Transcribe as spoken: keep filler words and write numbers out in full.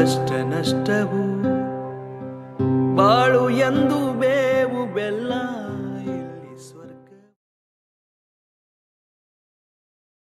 ಕಷ್ಟ ನಷ್ಟವು ಬಾಳು ಎಂದು ಬೇವು ಬೆಲ್ಲ.